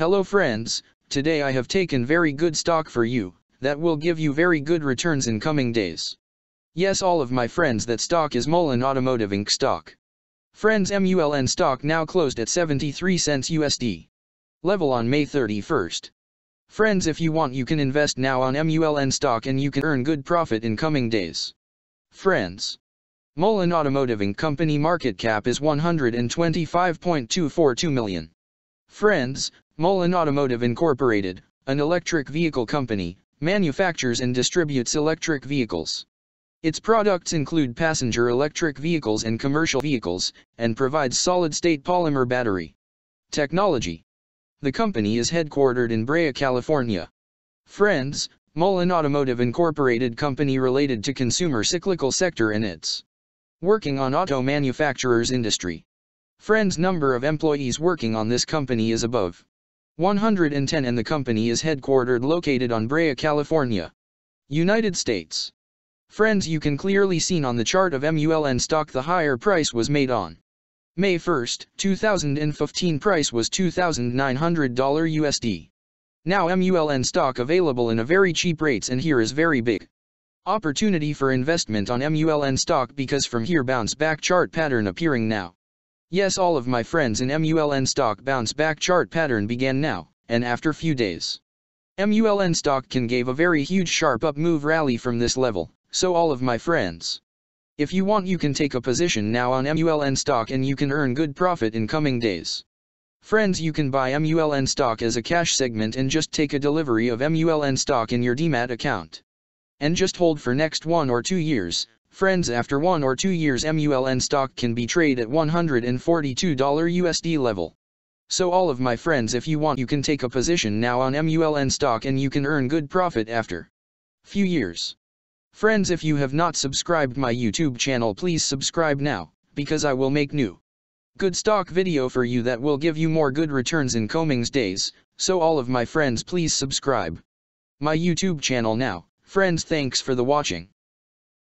Hello friends, today I have taken very good stock for you, that will give you very good returns in coming days. Yes, all of my friends, that stock is Mullen Automotive Inc stock. Friends, MULN stock now closed at 73 cents USD. Level on May 31st. Friends, if you want you can invest now on MULN stock and you can earn good profit in coming days. Friends, Mullen Automotive Inc company market cap is 125.242 million. Friends, Mullen Automotive Incorporated, an electric vehicle company, manufactures and distributes electric vehicles. Its products include passenger electric vehicles and commercial vehicles, and provides solid-state polymer battery technology. The company is headquartered in Brea, California. Friends, Mullen Automotive Incorporated company related to consumer cyclical sector and its working on auto manufacturers industry. Friends, number of employees working on this company is above 110 and the company is headquartered located on Brea, California, United States. Friends, you can clearly seen on the chart of MULN stock the higher price was made on May 1, 2015 price was $2,900 USD. Now MULN stock available in a very cheap rates and here is very big opportunity for investment on MULN stock because from here bounce back chart pattern appearing now. Yes, all of my friends, in MULN stock bounce back chart pattern began now, and after few days, MULN stock can give a very huge sharp up move rally from this level, so all of my friends, if you want you can take a position now on MULN stock and you can earn good profit in coming days. Friends, you can buy MULN stock as a cash segment and just take a delivery of MULN stock in your DMAT account. And just hold for next 1 or 2 years. Friends, after 1 or 2 years MULN stock can be traded at $142 USD level. So all of my friends, if you want you can take a position now on MULN stock and you can earn good profit after few years. Friends, if you have not subscribed my YouTube channel, please subscribe now, because I will make new good stock video for you that will give you more good returns in coming days, so all of my friends please subscribe my YouTube channel now. Friends, thanks for the watching.